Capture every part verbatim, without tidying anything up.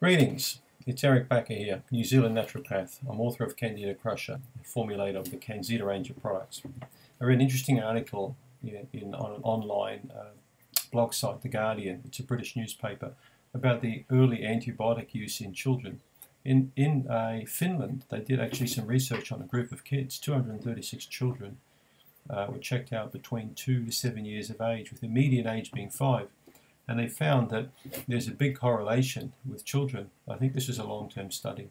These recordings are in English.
Greetings, it's Eric Bakker here, New Zealand naturopath. I'm author of Candida Crusher, formulator of the Candida range of products. I read an interesting article in, in, on an online uh, blog site, The Guardian, it's a British newspaper, about the early antibiotic use in children. In, in uh, Finland, they did actually some research on a group of kids, two hundred thirty-six children uh, were checked out between two to seven years of age, with the median age being five. And they found that there's a big correlation with children. I think this is a long-term study.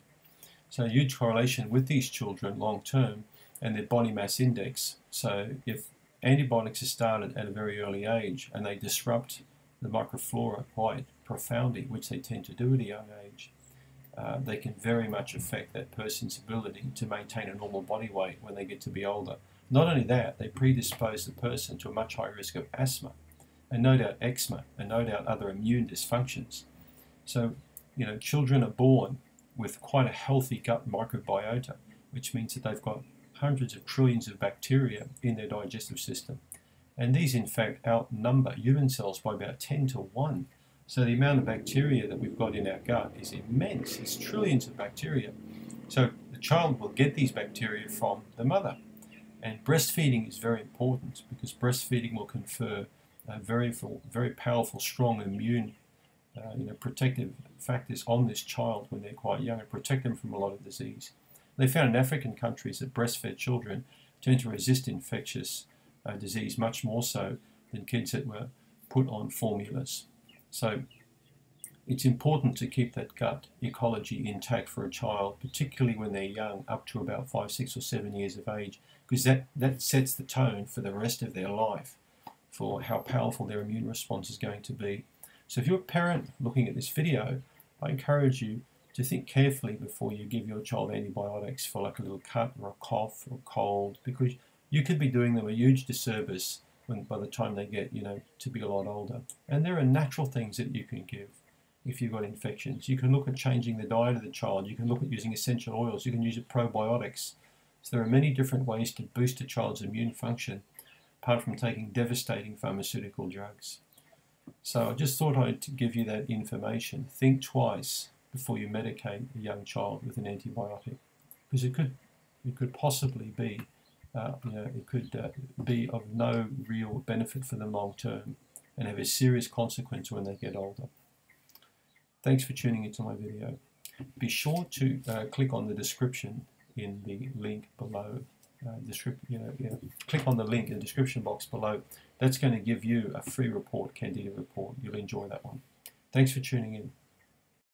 So a huge correlation with these children long-term and their body mass index. So if antibiotics are started at a very early age and they disrupt the microflora quite profoundly, which they tend to do at a young age, uh, they can very much affect that person's ability to maintain a normal body weight when they get to be older. Not only that, they predispose the person to a much higher risk of asthma, and no doubt eczema, and no doubt other immune dysfunctions. So, you know, children are born with quite a healthy gut microbiota, which means that they've got hundreds of trillions of bacteria in their digestive system. And these, in fact, outnumber human cells by about ten to one. So the amount of bacteria that we've got in our gut is immense. It's trillions of bacteria. So the child will get these bacteria from the mother. And breastfeeding is very important because breastfeeding will confer Uh, very, very powerful, strong immune, uh, you know, protective factors on this child when they're quite young and protect them from a lot of disease. They found in African countries that breastfed children tend to resist infectious uh, disease much more so than kids that were put on formulas. So it's important to keep that gut ecology intact for a child, particularly when they're young, up to about five, six or seven years of age, because that, that sets the tone for the rest of their life, for how powerful their immune response is going to be. So if you're a parent looking at this video, I encourage you to think carefully before you give your child antibiotics for like a little cut or a cough or a cold, because you could be doing them a huge disservice when by the time they get, you know, to be a lot older. And there are natural things that you can give if you've got infections. You can look at changing the diet of the child. You can look at using essential oils. You can use probiotics. So there are many different ways to boost a child's immune function, apart from taking devastating pharmaceutical drugs. So I just thought I'd give you that information. Think twice before you medicate a young child with an antibiotic, because it could, it could possibly be, uh, you know, it could uh, be of no real benefit for them long term and have a serious consequence when they get older. Thanks for tuning into my video. Be sure to uh, click on the description in the link below. Uh, you know, you know, click on the link in the description box below. That's going to give you a free report, Candida report. You'll enjoy that one. Thanks for tuning in.